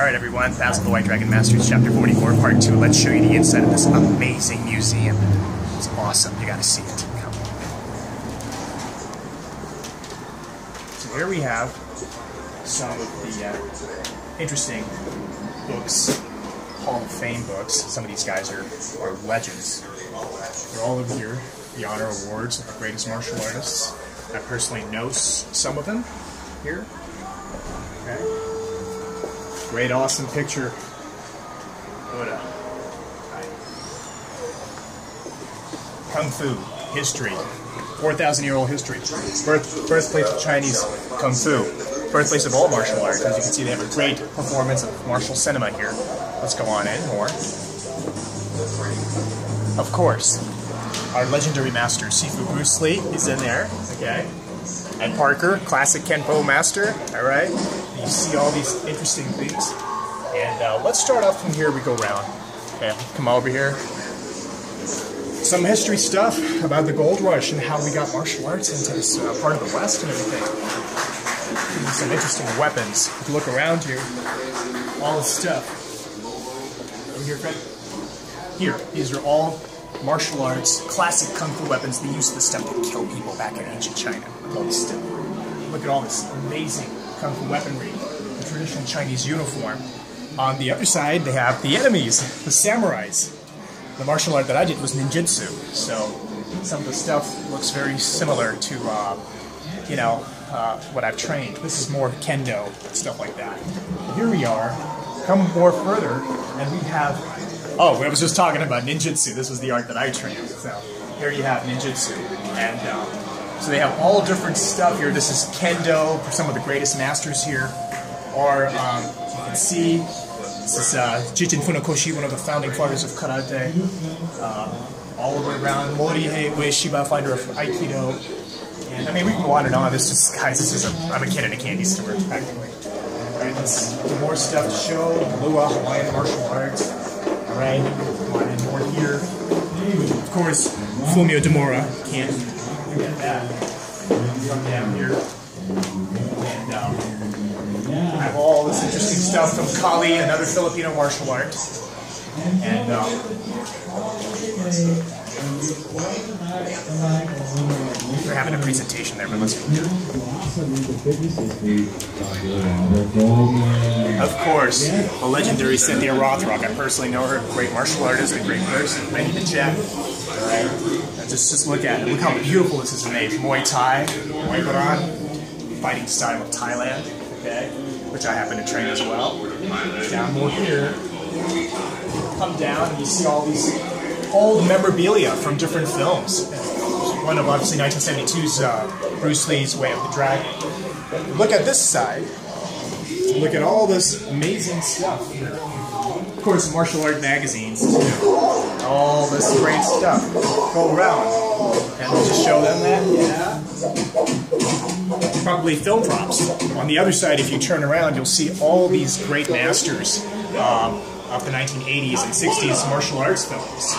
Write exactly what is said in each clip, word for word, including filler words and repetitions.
Alright everyone, Tales of the White Dragon Masters, Chapter forty-four, Part two. Let's show you the inside of this amazing museum. It's awesome, you gotta see it. Come on. So here we have some of the uh, interesting books, Hall of Fame books. Some of these guys are, are legends. They're all over here. The honor awards of the greatest martial artists. I personally know some of them here. Okay. Great, awesome picture. Buddha. Kung Fu. History. four thousand year old history. Birth, birthplace of Chinese Kung Fu. Birthplace of all martial arts. As you can see, they have a great performance of martial cinema here. Let's go on in more. Of course, our legendary master, Sifu Bruce Lee, is in there. Okay. Ed Parker, classic Kenpo master. All right. You see all these interesting things. And uh, let's start off from here. We go around. Okay, come over here. Some history stuff about the gold rush and how we got martial arts into this uh, part of the West and everything. Some interesting weapons. If you look around you, all this stuff. Over here, Fred. Here, these are all martial arts, classic kung fu weapons. They used this stuff to kill people back in ancient China. All this stuff. Look at all this amazing kung fu weaponry, the traditional Chinese uniform. On the other side, they have the enemies, the samurais. The martial art that I did was ninjutsu, so some of the stuff looks very similar to, uh, you know, uh, what I've trained. This is more kendo, stuff like that. Here we are, come more further, and we have, oh, I was just talking about ninjutsu. This was the art that I trained, so here you have ninjutsu, and uh, so they have all different stuff here. This is Kendo for some of the greatest masters here. Or, um, you can see, this is uh, Jijin Funakoshi, one of the founding fathers of Karate. Um, all the way around, Morihei Ueshiba, founder of Aikido. And, I mean, we can go on and on. This just, guys, this is a, I'm a kid in a candy store, practically. All right, let's do more stuff to show. Lua, Hawaiian martial arts. All right, come on in more here. Of course, Fumio Demura can't forget that. From down here. And um, I have all this interesting stuff from Kali, another Filipino martial art. And um, they're having a presentation there, but let's be here. Of course, the legendary Cynthia Rothrock. I personally know her, great martial artist, a great person, ready to check. All right. Just, just look at it. Look how beautiful this is made. Muay Thai, Muay Boran, fighting style of Thailand, okay, which I happen to train as well. Down more here, come down and you see all these old memorabilia from different films. One of obviously nineteen seventy-two's uh, Bruce Lee's Way of the Dragon. Look at this side. Look at all this amazing stuff here. Of course, martial art magazines, you know, all this great stuff. Go around and we'll just show them that. Yeah. Probably film props. On the other side, if you turn around, you'll see all these great masters um, of the nineteen eighties and sixties martial arts films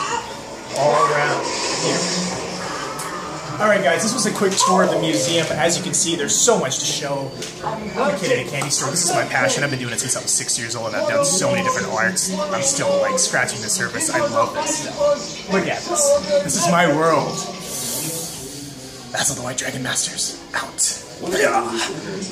all around here. All right, guys, this was a quick tour of the museum. But as you can see, there's so much to show. I'm a kid at a candy store. This is my passion. I've been doing it since I was six years old, and I've done so many different arts. I'm still, like, scratching the surface. I love this stuff. Look at this. This is my world. That's all the White Dragon Masters. Out. Yeah.